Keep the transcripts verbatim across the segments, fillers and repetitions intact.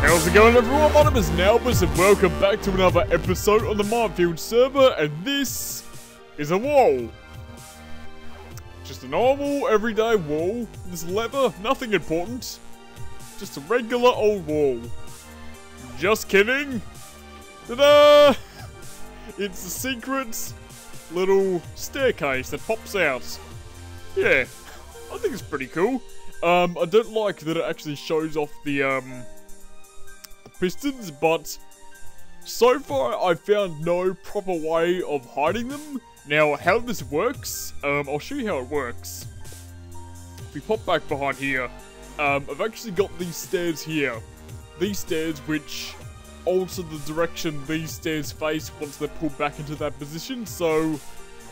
How's it going, everyone? My name is Nalbis, and welcome back to another episode on the Minefields server, and this is a wall. Just a normal, everyday wall. This leather, nothing important. Just a regular old wall. Just kidding. Ta-da! It's a secret little staircase that pops out. Yeah, I think it's pretty cool. Um, I don't like that it actually shows off the, um, the pistons, but so far I've found no proper way of hiding them. Now, how this works, um, I'll show you how it works. If we pop back behind here, um, I've actually got these stairs here. These stairs which alter the direction these stairs face once they're pulled back into that position. So,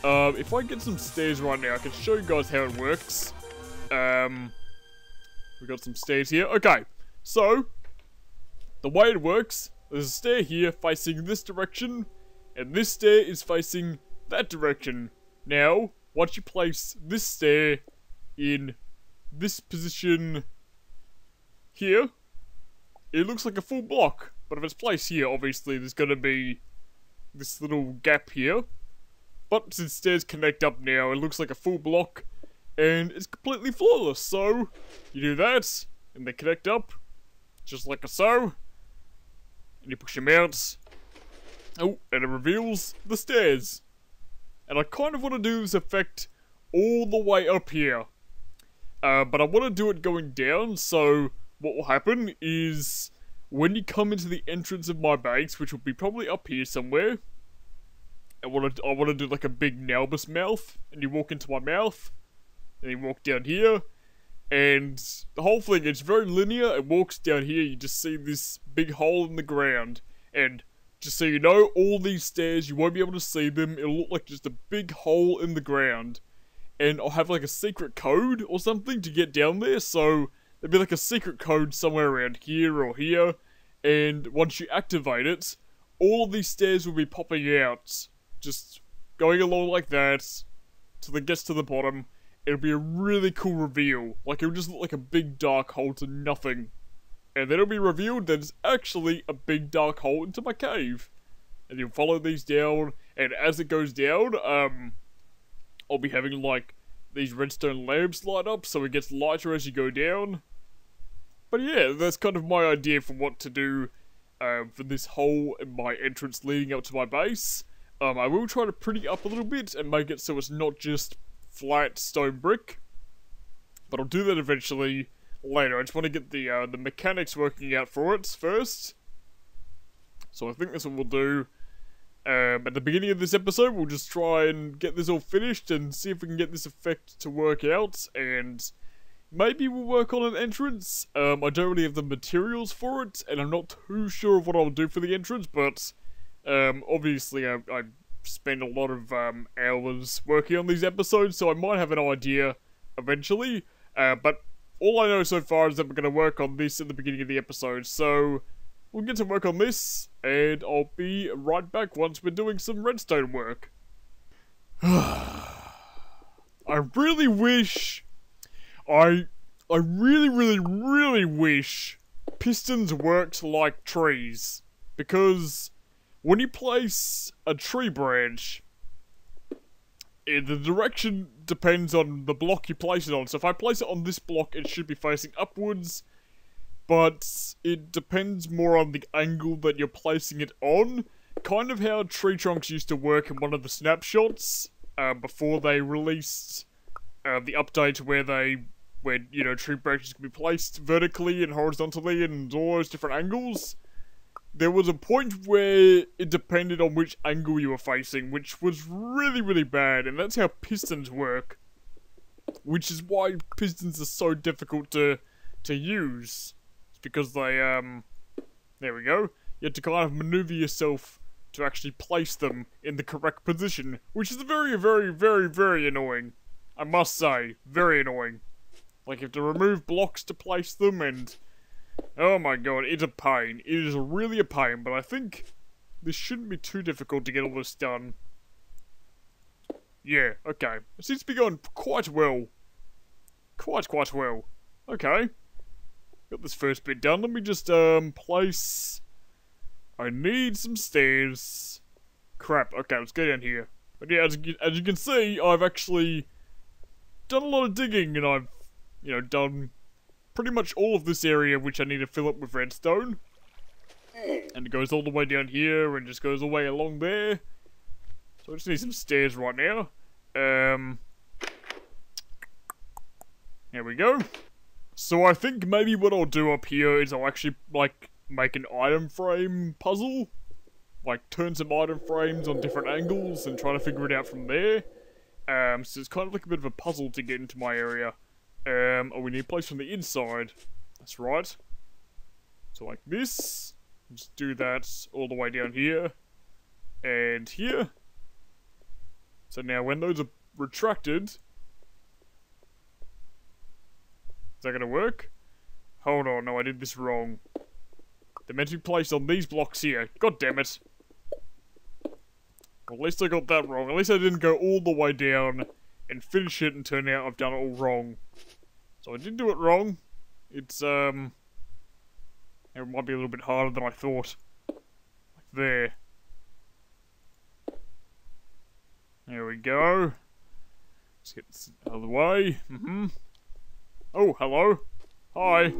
um, if I get some stairs right now, I can show you guys how it works. Um, we got some stairs here. Okay, so the way it works, there's a stair here facing this direction, and this stair is facing that direction. Now, once you place this stair in this position here, it looks like a full block. But if it's placed here, obviously there's going to be this little gap here. But since stairs connect up now, it looks like a full block. And it's completely flawless. So, you do that, and they connect up. Just like so. And you push them out. Oh, and it reveals the stairs. And I kind of want to do this effect all the way up here. Uh, but I want to do it going down. So, what will happen is, when you come into the entrance of my base, which will be probably up here somewhere, I want to I want to do like a big Nalbis mouth, and you walk into my mouth, and you walk down here, and the whole thing, it's very linear. It walks down here, you just see this big hole in the ground, and just so you know, all these stairs, you won't be able to see them. It'll look like just a big hole in the ground, and I'll have like a secret code or something to get down there, so there'd be like a secret code somewhere around here or here, and once you activate it, all of these stairs will be popping out, just going along like that, till it gets to the bottom. It'll be a really cool reveal. Like, it'll just look like a big dark hole to nothing. And then it'll be revealed that it's actually a big dark hole into my cave. And you'll follow these down, and as it goes down, um, I'll be having like these redstone lamps light up, so it gets lighter as you go down. But yeah, that's kind of my idea for what to do um, for this hole in my entrance leading up to my base. Um, I will try to pretty up a little bit and make it so it's not just flat stone brick. But I'll do that eventually later. I just want to get the uh, the mechanics working out for it first. So I think that's what we'll do. Um, at the beginning of this episode, we'll just try and get this all finished and see if we can get this effect to work out, and maybe we'll work on an entrance. Um, I don't really have the materials for it, and I'm not too sure of what I'll do for the entrance, but um, obviously I, I spend a lot of um, hours working on these episodes, so I might have an idea eventually. Uh, but all I know so far is that we're going to work on this at the beginning of the episode, so we'll get to work on this, and I'll be right back once we're doing some redstone work. I really wish... I I really, really, really wish pistons worked like trees. Because when you place a tree branch, the direction depends on the block you place it on. So if I place it on this block, it should be facing upwards. But it depends more on the angle that you're placing it on. Kind of how tree trunks used to work in one of the snapshots uh, before they released uh, the update where they, where, you know, tree branches can be placed vertically and horizontally and all those different angles. There was a point where it depended on which angle you were facing, which was really, really bad. And that's how pistons work. Which is why pistons are so difficult to, to use. Because they, um, there we go, you have to kind of maneuver yourself to actually place them in the correct position, which is very, very, very, very annoying. I must say, very annoying. Like, you have to remove blocks to place them, and oh my god, it's a pain. It is really a pain, but I think this shouldn't be too difficult to get all this done. Yeah, okay. It seems to be going quite well. quite, quite well. Okay. Got this first bit done. Let me just, um, place... I need some stairs. Crap. Okay, let's go down here. But yeah, as, as you can see, I've actually done a lot of digging, and I've, you know, done pretty much all of this area, which I need to fill up with redstone. And it goes all the way down here, and just goes all the way along there. So I just need some stairs right now. Um... There we go. So I think maybe what I'll do up here is I'll actually, like, make an item frame puzzle. Like, turn some item frames on different angles and try to figure it out from there. Um, so it's kind of like a bit of a puzzle to get into my area. Um, oh, we need a place from the inside. That's right. So like this. Just do that all the way down here. And here. So now when those are retracted... Is that gonna work? Hold on, no, I did this wrong. They're meant to be placed on these blocks here. God damn it. Well, at least I got that wrong. At least I didn't go all the way down and finish it and turn out I've done it all wrong. So I did do it wrong. It's, um... It might be a little bit harder than I thought. Like there. There we go. Let's get this out of the way. Mm-hmm. Oh, hello. Hi.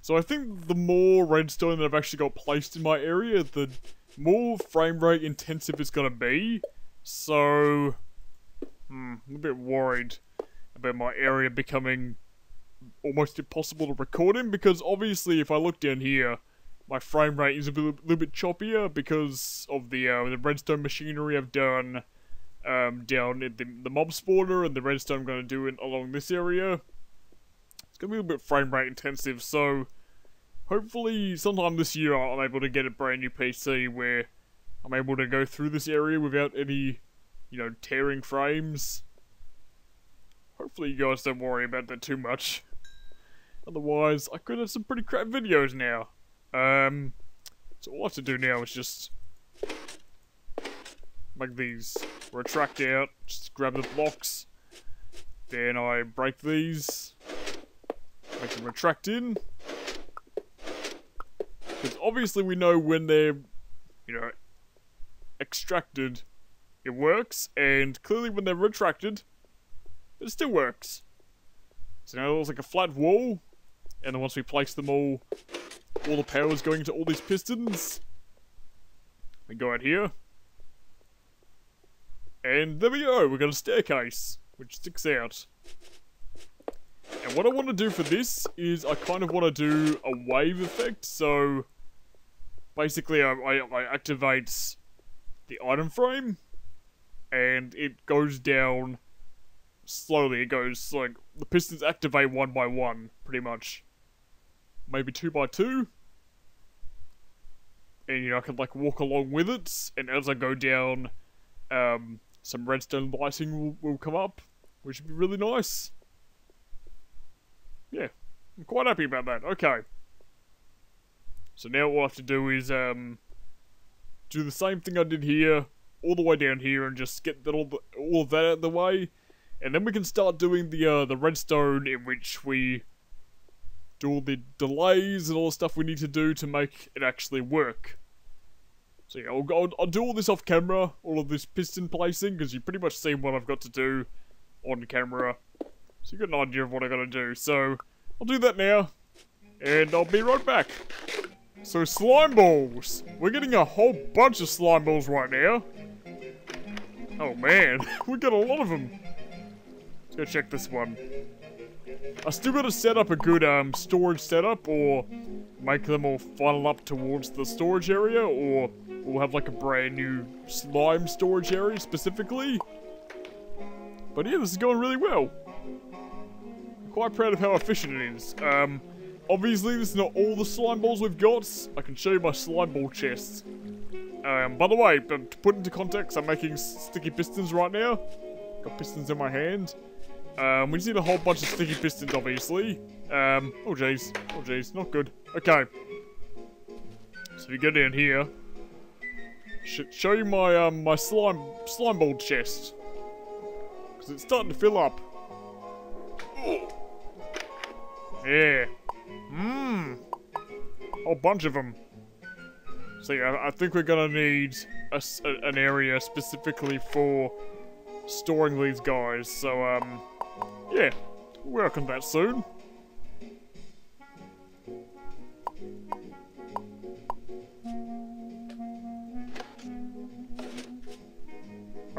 So I think the more redstone that I've actually got placed in my area, the more frame rate intensive it's gonna be. So... Hmm, I'm a bit worried about my area becoming almost impossible to record in, because obviously if I look down here, my frame rate is a little, little bit choppier because of the, uh, the redstone machinery I've done... Um, down at the, the mob spawner and the redstone I'm going to do in, along this area. It's going to be a little bit frame rate intensive, so hopefully sometime this year I'm able to get a brand new P C where I'm able to go through this area without any, you know, tearing frames. Hopefully you guys don't worry about that too much. Otherwise, I could have some pretty crap videos now. Um, so all I have to do now is just... Like these, retract out, just grab the blocks, then I break these, make them retract in, because obviously we know when they're, you know, extracted, it works, and clearly when they're retracted, it still works. So now there's like a flat wall, and then once we place them all, all the power is going to all these pistons. We go out here. And there we go, we got a staircase, which sticks out. And what I want to do for this is I kind of want to do a wave effect, so... Basically, I, I, I activate the item frame, and it goes down slowly. It goes, like, the pistons activate one by one, pretty much. Maybe two by two. And, you know, I can, like, walk along with it, and as I go down... Um, some redstone lighting will, will come up, which would be really nice. Yeah, I'm quite happy about that. Okay. So now all I have to do is, um, do the same thing I did here, all the way down here, and just get that all, the, all of that out of the way. And then we can start doing the, uh, the redstone, in which we do all the delays and all the stuff we need to do to make it actually work. So yeah, I'll, I'll, I'll do all this off camera, all of this piston placing, because you've pretty much seen what I've got to do on camera. So you've got an idea of what I've got to do. So, I'll do that now, and I'll be right back. So slime balls! We're getting a whole bunch of slime balls right now. Oh man, we got a lot of them. Let's go check this one. I still got to set up a good um, storage setup, or make them all funnel up towards the storage area, or we'll have like a brand new slime storage area specifically. But yeah, this is going really well. I'm quite proud of how efficient it is. Um, obviously, this is not all the slime balls we've got. I can show you my slime ball chests. Um, by the way, but to put into context, I'm making sticky pistons right now. Got pistons in my hand. Um, we just need a whole bunch of sticky pistons, obviously. Um, oh jeez, oh jeez, not good. Okay. So we go down here. Should show you my, um, my slime, slime ball chest. because it's starting to fill up. Yeah. Mmm. A whole bunch of them. So yeah, I think we're gonna need a, a, an area specifically for storing these guys. So um, yeah, we'll work on that soon.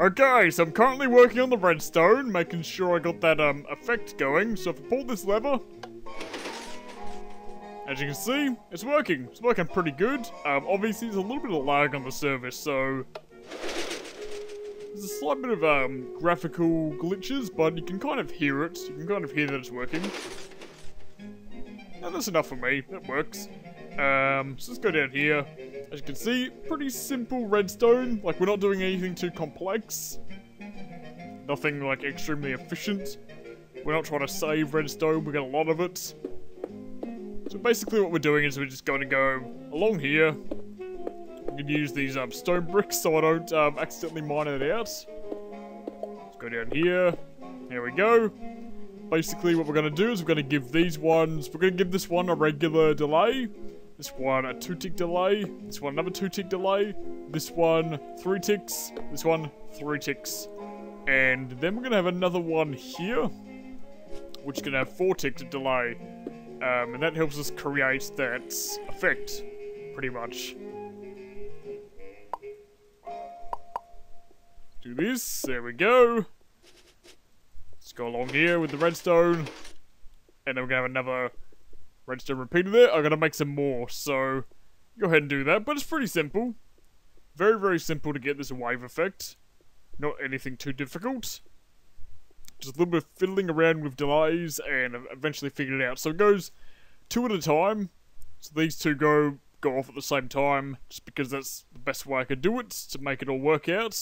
Okay, so I'm currently working on the redstone, making sure I got that um effect going. So if I pull this lever, as you can see, it's working. It's working pretty good. Um, obviously, there's a little bit of lag on the service, so there's a slight bit of um graphical glitches, but you can kind of hear it. You can kind of hear that it's working. Now that's enough for me. That works. Um, so let's go down here. As you can see, pretty simple redstone. Like, we're not doing anything too complex. Nothing, like, extremely efficient. We're not trying to save redstone, we get a lot of it. So basically what we're doing is we're just going to go along here. We can use these um, stone bricks so I don't um, accidentally mine it out. Let's go down here. There we go. Basically what we're going to do is we're going to give these ones, we're going to give this one a regular delay. This one a two tick delay, this one another two tick delay, this one three ticks, this one three ticks. And then we're gonna have another one here, which is gonna have four ticks of delay. Um, and that helps us create that effect, pretty much. Do this, there we go. Let's go along here with the redstone. And then we're gonna have another redstone repeater there. I'm gonna make some more, so go ahead and do that. But it's pretty simple, very very simple to get this wave effect. Not anything too difficult. Just a little bit of fiddling around with delays, and I've eventually figured it out. So it goes two at a time. So these two go go off at the same time, just because that's the best way I could do it to make it all work out.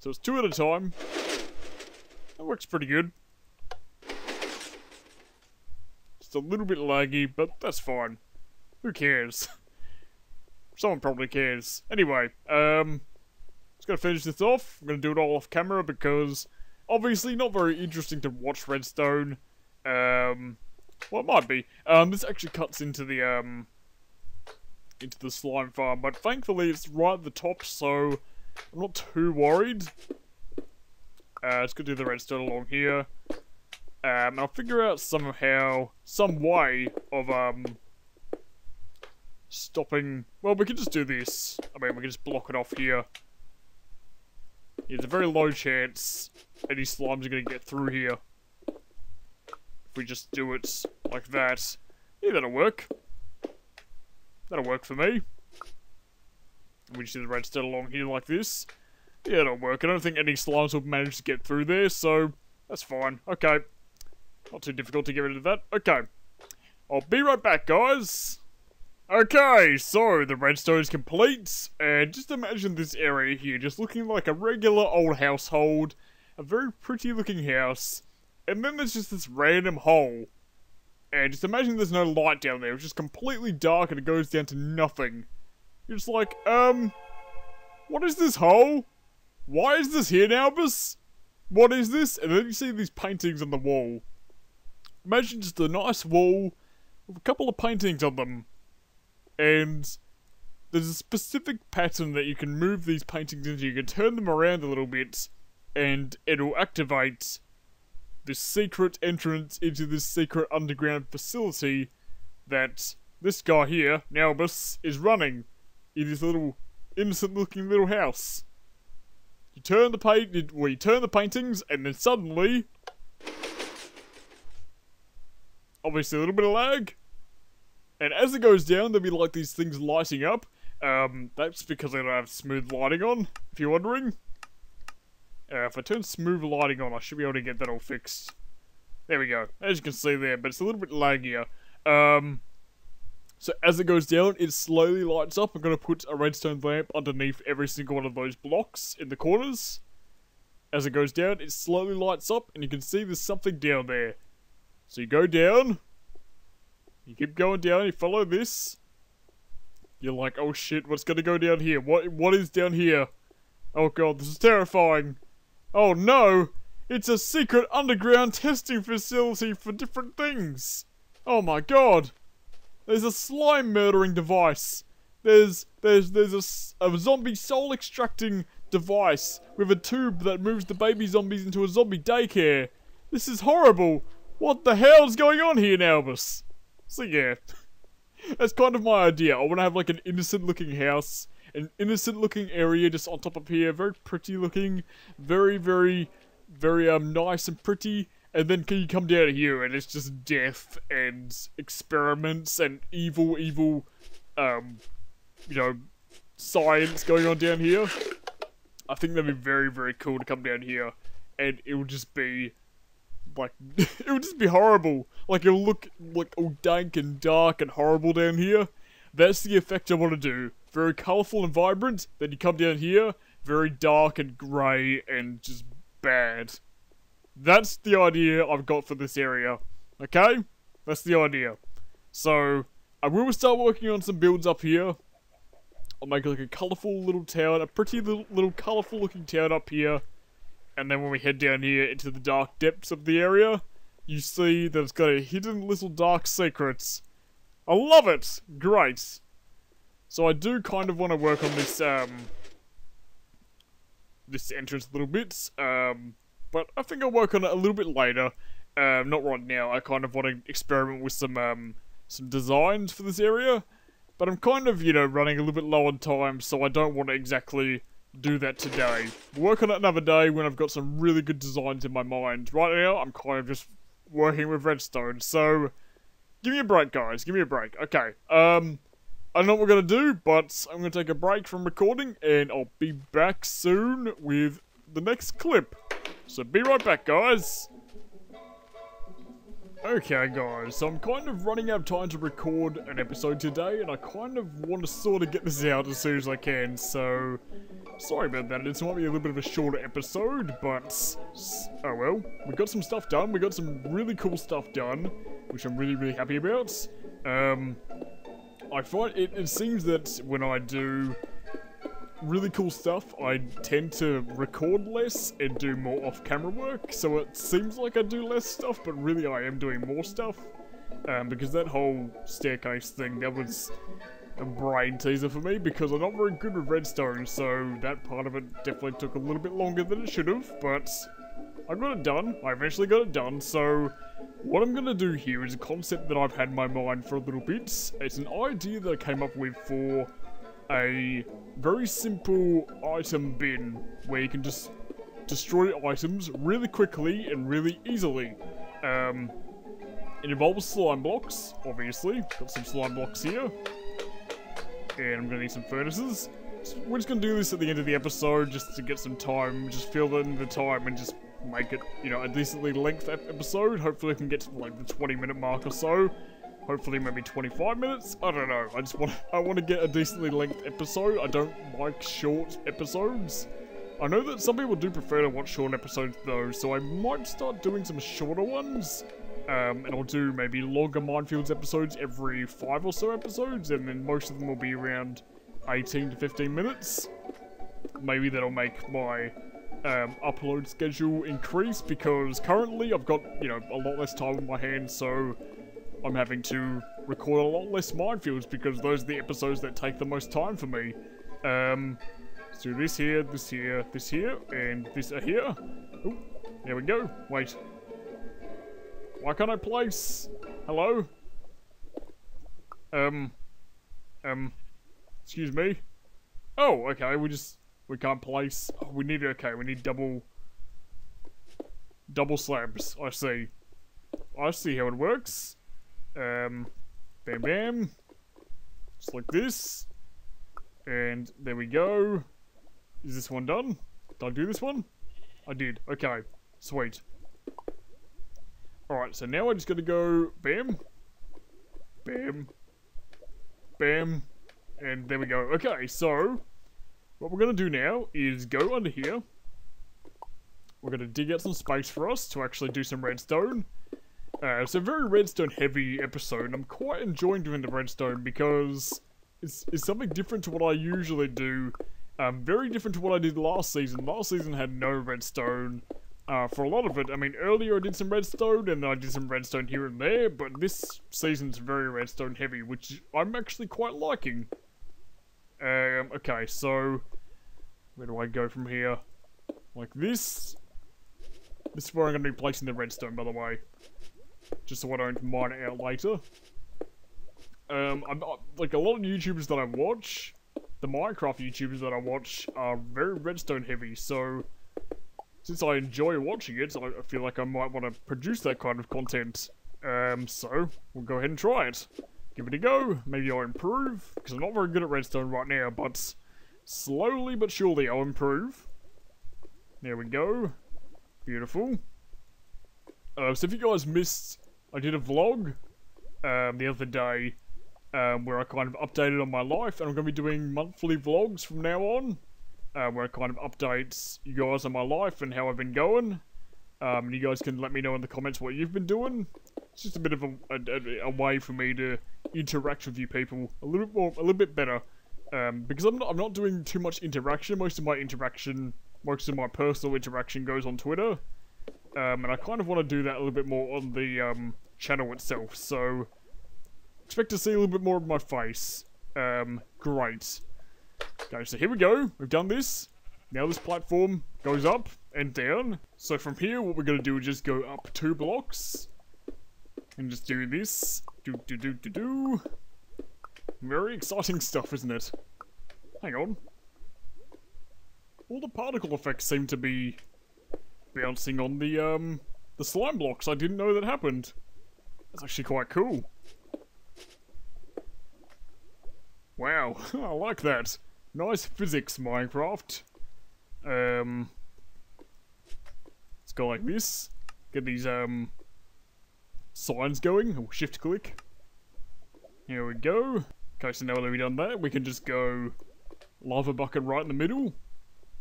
So it's two at a time. That works pretty good. A little bit laggy, but that's fine. Who cares? Someone probably cares. Anyway, um, just gonna finish this off. I'm gonna do it all off camera because obviously not very interesting to watch redstone. Um, well, it might be. Um, this actually cuts into the um, into the slime farm, but thankfully it's right at the top, so I'm not too worried. Uh, let's go do the redstone along here. Um, and I'll figure out somehow, some way of, um, stopping. Well, we can just do this. I mean, we can just block it off here. Yeah, there's a very low chance any slimes are going to get through here. If we just do it like that. Yeah, that'll work. That'll work for me. We just do the redstone along here like this. Yeah, that'll work. I don't think any slimes will manage to get through there, so that's fine. Okay. Not too difficult to get rid of that. Okay. I'll be right back, guys. Okay, so the redstone is complete. And just imagine this area here just looking like a regular old household. A very pretty looking house. And then there's just this random hole. And just imagine there's no light down there. It's just completely dark and it goes down to nothing. You're just like, um... what is this hole? Why is this here, Nalbis? What is this? And then you see these paintings on the wall. Imagine just a nice wall with a couple of paintings on them. And there's a specific pattern that you can move these paintings into. You can turn them around a little bit and it'll activate this secret entrance into this secret underground facility that this guy here, Nalbis, is running in this little innocent looking little house. You turn the paint, well, you turn the paintings and then suddenly, obviously a little bit of lag, and as it goes down there'll be like these things lighting up. Um, that's because I don't have smooth lighting on, if you're wondering. Uh, if I turn smooth lighting on I should be able to get that all fixed. There we go, as you can see there, but it's a little bit laggier. Um, so as it goes down it slowly lights up. I'm going to put a redstone lamp underneath every single one of those blocks in the corners. As it goes down it slowly lights up and you can see there's something down there. So you go down, you keep going down, you follow this, you're like, oh shit, what's gonna go down here? What, what is down here? Oh god, this is terrifying. Oh no, It's a secret underground testing facility for different things. Oh my god. There's a slime murdering device. There's there's there's a, a zombie soul extracting device with a tube that moves the baby zombies into a zombie daycare. This is horrible. What the hell's going on here, Nalbis? So yeah, that's kind of my idea. I want to have like an innocent looking house, an innocent looking area just on top of here, very pretty looking, very very very um nice and pretty. And then can you come down here and it's just death and experiments and evil evil um. you know, science going on down here. I think that'd be very, very cool to come down here, and it would just be, like, it would just be horrible. Like, it'll look, like, all dank and dark and horrible down here. That's the effect I want to do. Very colourful and vibrant, then you come down here, very dark and grey and just bad. That's the idea I've got for this area. Okay? That's the idea. So, I will start working on some builds up here. I'll make like a colourful little town, a pretty little, little colourful looking town up here. And then when we head down here into the dark depths of the area, you see that it's got a hidden little dark secrets. I love it! Great! So I do kind of want to work on this, um... this entrance a little bit, um... but I think I'll work on it a little bit later. Um, not right now, I kind of want to experiment with some, um... some designs for this area. But I'm kind of, you know, running a little bit low on time, so I don't want to exactly do that today. Work on it another day when I've got some really good designs in my mind. Right now, I'm kind of just working with redstone, so give me a break, guys. Give me a break. Okay, um, I don't know what we're going to do, but I'm going to take a break from recording, and I'll be back soon with the next clip. So be right back, guys. Okay guys, so I'm kind of running out of time to record an episode today, and I kind of want to sort of get this out as soon as I can, so sorry about that. It might be a little bit of a shorter episode, but oh well. We got some stuff done, we got some really cool stuff done, which I'm really, really happy about. Um, I find it, it seems that when I do really cool stuff, I tend to record less and do more off-camera work, so it seems like I do less stuff, but really I am doing more stuff, um, because that whole staircase thing, that was a brain teaser for me, because I'm not very good with redstone, so that part of it definitely took a little bit longer than it should have, but I got it done. I eventually got it done, so what I'm gonna do here is a concept that I've had in my mind for a little bit. It's an idea that I came up with for a very simple item bin where you can just destroy items really quickly and really easily. Um, it involves slime blocks, obviously. Got some slime blocks here. And I'm gonna need some furnaces. So we're just gonna do this at the end of the episode just to get some time, just fill in the time and just make it, you know, a decently length episode. Hopefully I can get to like the twenty minute mark or so. Hopefully maybe twenty-five minutes? I don't know. I just want to, I want to get a decently length episode. I don't like short episodes. I know that some people do prefer to watch short episodes though, so I might start doing some shorter ones. Um, and I'll do maybe longer Minefields episodes every five or so episodes, and then most of them will be around eighteen to fifteen minutes. Maybe that'll make my um, upload schedule increase, because currently I've got, you know, a lot less time on my hands, so I'm having to record a lot less Minefields because those are the episodes that take the most time for me. Um, let's do this here, this here, this here, and this here. Ooh, there we go. Wait. Why can't I place? Hello? Um. Um. Excuse me. Oh, okay, we just, we can't place. Oh, we need, okay, we need double, double slabs. I see. I see how it works. Um, bam bam, just like this, and there we go. Is this one done? Did I do this one? I did, okay, sweet. Alright, so now I just gotta go bam, bam, bam, and there we go. Okay, so what we're gonna do now is go under here. We're gonna dig out some space for us to actually do some redstone. Uh, it's a very redstone heavy episode. I'm quite enjoying doing the redstone because it's, it's something different to what I usually do. Um, very different to what I did last season. Last season had no redstone. uh, for a lot of it. I mean, earlier I did some redstone, and I did some redstone here and there, but this season's very redstone heavy, which I'm actually quite liking. Um, okay, so where do I go from here? Like this. This is where I'm going to be placing the redstone, by the way. Just so I don't mine it out later. Um, I'm, I, like, a lot of YouTubers that I watch, the Minecraft YouTubers that I watch, are very redstone heavy, so since I enjoy watching it, I, I feel like I might want to produce that kind of content. Um, so, we'll go ahead and try it. Give it a go, maybe I'll improve, because I'm not very good at redstone right now, but slowly but surely I'll improve. There we go. Beautiful. Uh, so if you guys missed, I did a vlog um, the other day um, where I kind of updated on my life, and I'm going to be doing monthly vlogs from now on uh, where I kind of updates you guys on my life and how I've been going. Um, and you guys can let me know in the comments what you've been doing. It's just a bit of a, a, a way for me to interact with you people a little bit more, a little bit better, um, because I'm not I'm not doing too much interaction. Most of my interaction, most of my personal interaction goes on Twitter. Um, and I kind of want to do that a little bit more on the um, channel itself, so expect to see a little bit more of my face. Um, great. Okay, so here we go. We've done this. Now this platform goes up and down. So from here, what we're going to do is just go up two blocks. And just do this. Do, do, do, do, do. Very exciting stuff, isn't it? Hang on. All the particle effects seem to be bouncing on the um the slime blocks. I didn't know that happened. That's actually quite cool. Wow, I like that. Nice physics, Minecraft. Um, let's go like this. Get these um signs going. We'll shift click. Here we go. Okay, so now that we've done that, we can just go lava bucket right in the middle,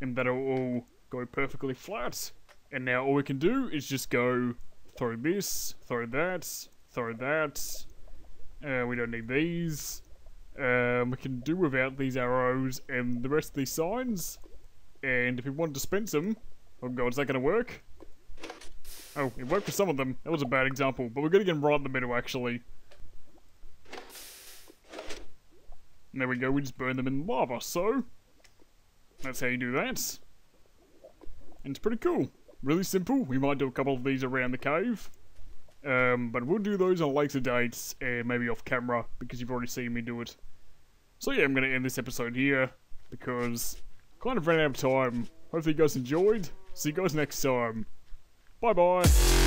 and that'll all go perfectly flat. And now all we can do is just go throw this, throw that, throw that. Uh, we don't need these. Um, we can do without these arrows and the rest of these signs. And if we want to dispense them, oh god, is that going to work? Oh, it worked for some of them. That was a bad example, but we're going to get them right in the middle actually. And there we go, we just burn them in lava, so that's how you do that. And it's pretty cool. Really simple. We might do a couple of these around the cave. Um, but we'll do those on later dates, and maybe off camera, because you've already seen me do it. So yeah, I'm going to end this episode here, because I kind of ran out of time. Hopefully you guys enjoyed. See you guys next time. Bye bye.